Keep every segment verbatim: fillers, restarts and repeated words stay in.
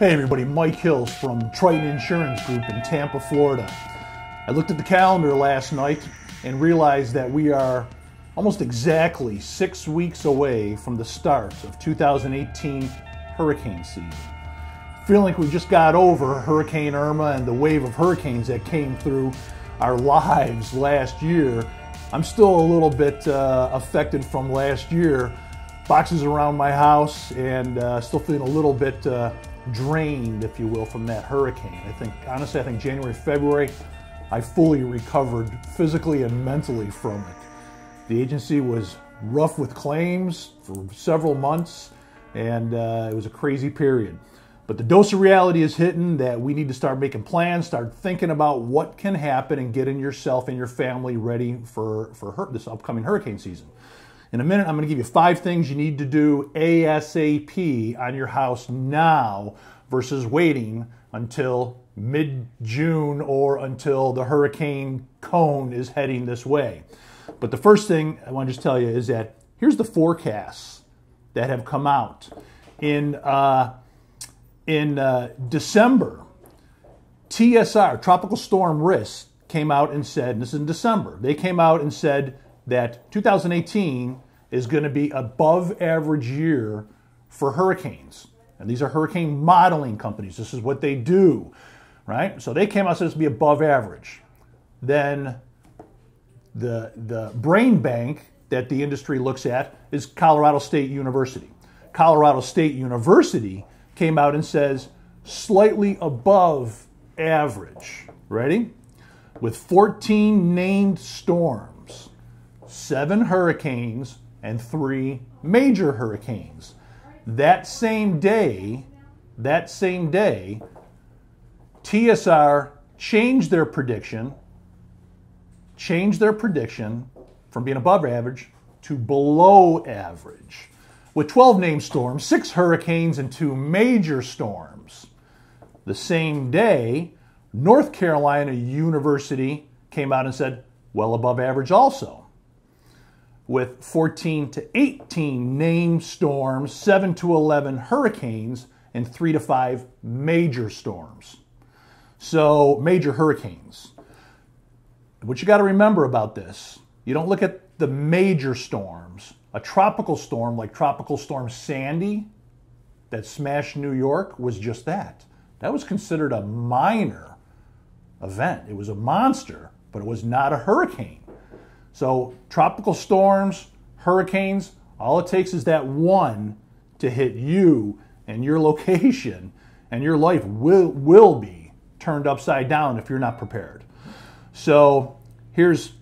Hey everybody, Mike Hills from Triton Insurance Group in Tampa, Florida. I looked at the calendar last night and realized that we are almost exactly six weeks away from the start of two thousand eighteen hurricane season. Feeling like we just got over Hurricane Irma and the wave of hurricanes that came through our lives last year, I'm still a little bit uh, affected from last year. Boxes around my house and uh, still feeling a little bit uh, drained, if you will, from that hurricane. I think, honestly, I think January, February, I fully recovered physically and mentally from it. The agency was rough with claims for several months, and uh, it was a crazy period. But the dose of reality is hitting that we need to start making plans, start thinking about what can happen, and getting yourself and your family ready for, for her, this upcoming hurricane season. In a minute, I'm going to give you five things you need to do ASAP on your house now versus waiting until mid-June or until the hurricane cone is heading this way. But the first thing I want to just tell you is that here's the forecasts that have come out. In, uh, in uh, December, T S R, Tropical Storm Risk, came out and said, and this is in December, they came out and said that two thousand eighteen is going to be above average year for hurricanes. And these are hurricane modeling companies. This is what they do, right? So they came out and said it's going to be above average. Then the, the brain bank that the industry looks at is Colorado State University. Colorado State University came out and says slightly above average, ready? With fourteen named storms, seven hurricanes, and three major hurricanes. That same day, that same day, T S R changed their prediction, changed their prediction from being above average to below average. With twelve named storms, six hurricanes, and two major storms. The same day, North Carolina University came out and said, well above average also, with fourteen to eighteen named storms, seven to eleven hurricanes, and three to five major storms. So, major hurricanes. What you got to remember about this, you don't look at the major storms. A tropical storm like Tropical Storm Sandy that smashed New York was just that. That was considered a minor event. It was a monster, but it was not a hurricane. So tropical storms, hurricanes, all it takes is that one to hit you, and your location and your life will, will be turned upside down if you're not prepared. So here's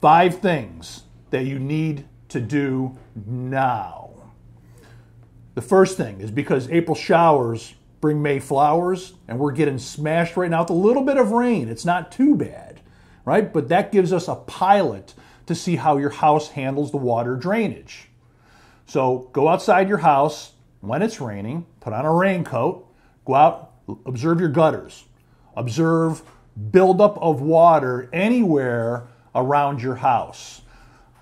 five things that you need to do now. The first thing is because April showers bring May flowers, and we're getting smashed right now with a little bit of rain. It's not too bad. Right? But that gives us a pilot to see how your house handles the water drainage. So go outside your house when it's raining, put on a raincoat, go out, observe your gutters, observe buildup of water anywhere around your house.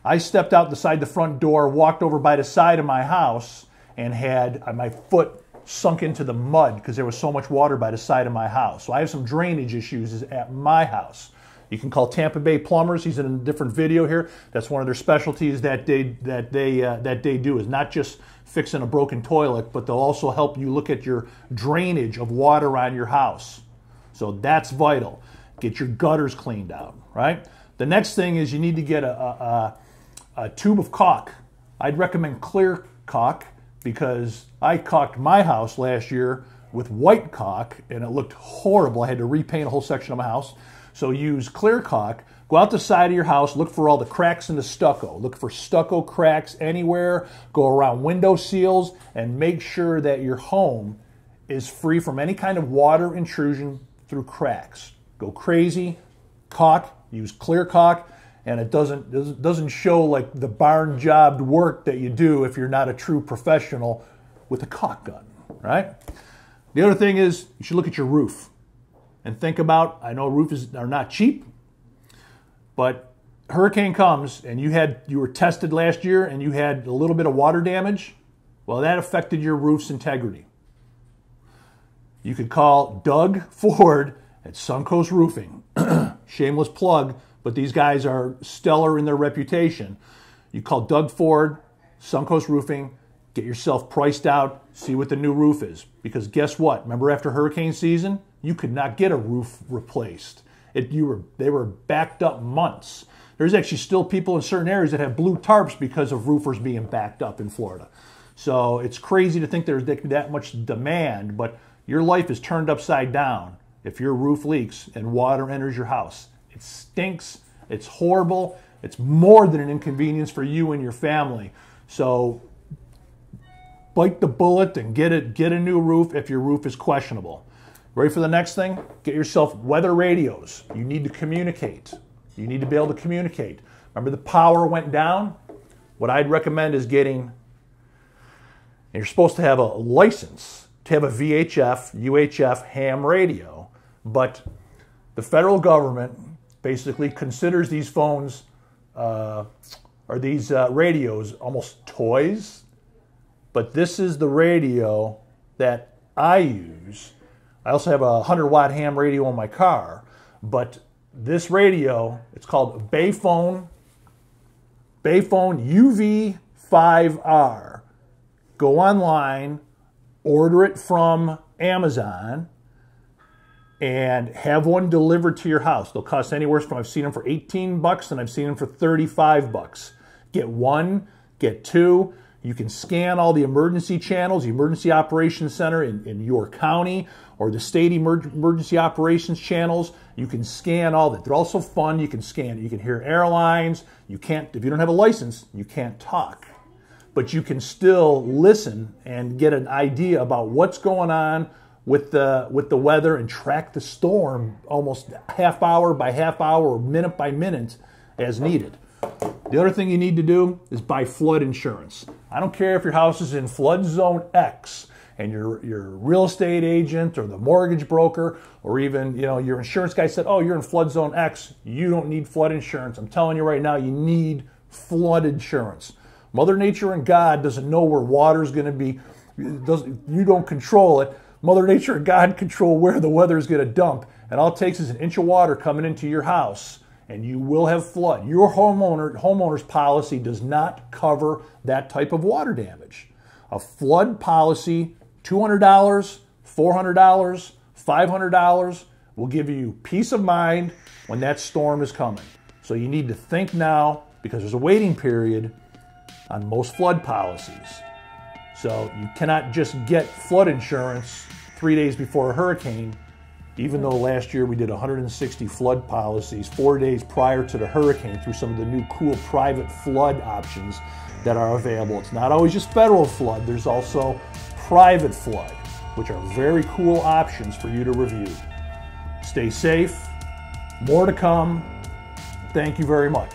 I stepped out the side the front door, walked over by the side of my house, and had my foot sunk into the mud because there was so much water by the side of my house. So I have some drainage issues at my house. You can call Tampa Bay Plumbers. He's in a different video here. That's one of their specialties that they, that they, uh, that they do, is not just fixing a broken toilet, but they'll also help you look at your drainage of water on your house. So that's vital. Get your gutters cleaned out, right? The next thing is you need to get a, a, a tube of caulk. I'd recommend clear caulk because I caulked my house last year with white caulk, and it looked horrible. I had to repaint a whole section of my house. So use clear caulk, go out the side of your house, look for all the cracks in the stucco, look for stucco cracks anywhere, go around window seals, and make sure that your home is free from any kind of water intrusion through cracks. Go crazy, caulk, use clear caulk, and it doesn't, doesn't show like the barn jobbed work that you do if you're not a true professional with a caulk gun, right? The other thing is you should look at your roof. And think about, I know roofs are not cheap, but hurricane comes and you had you were tested last year and you had a little bit of water damage. Well, that affected your roof's integrity. You could call Doug Ford at Suncoast Roofing. Shameless plug, but these guys are stellar in their reputation. You call Doug Ford, Suncoast Roofing, get yourself priced out, see what the new roof is. Because guess what? Remember after hurricane season, you could not get a roof replaced. It, you were, they were backed up months. There's actually still people in certain areas that have blue tarps because of roofers being backed up in Florida. So it's crazy to think there's that much demand, but your life is turned upside down if your roof leaks and water enters your house. It stinks, it's horrible, it's more than an inconvenience for you and your family. So bite the bullet and get it, get a new roof if your roof is questionable. Ready for the next thing? Get yourself weather radios. You need to communicate. You need to be able to communicate. Remember the power went down? What I'd recommend is getting, and you're supposed to have a license to have a V H F, U H F ham radio, but the federal government basically considers these phones, uh, or these uh, radios almost toys, but this is the radio that I use. I also have a one hundred watt ham radio on my car, but this radio, it's called Baofeng Baofeng U V five R. Go online, order it from Amazon, and have one delivered to your house. They'll cost anywhere from, I've seen them for eighteen bucks, and I've seen them for thirty-five bucks. Get one, get two. You can scan all the emergency channels, the Emergency Operations Center in, in your county, or the state emer emergency operations channels. You can scan all that. They're also fun. You can scan. You can hear airlines. You can't, if you don't have a license, you can't talk. But you can still listen and get an idea about what's going on with the, with the weather and track the storm almost half hour by half hour, or minute by minute as needed. The other thing you need to do is buy flood insurance. I don't care if your house is in flood zone X and your, your real estate agent or the mortgage broker or even, you know, your insurance guy said, oh, you're in flood zone X, you don't need flood insurance. I'm telling you right now, you need flood insurance. Mother Nature and God doesn't know where water's going to be. You don't control it. Mother Nature and God control where the weather is going to dump. And all it takes is an inch of water coming into your house, and you will have flood. Your homeowner, homeowner's policy does not cover that type of water damage. A flood policy, two hundred dollars, four hundred dollars, five hundred dollars, will give you peace of mind when that storm is coming. So you need to think now, because there's a waiting period on most flood policies. So you cannot just get flood insurance three days before a hurricane, even though last year we did one hundred sixty flood policies four days prior to the hurricane through some of the new cool private flood options that are available. It's not always just federal flood, there's also private flood, which are very cool options for you to review. Stay safe, more to come. Thank you very much.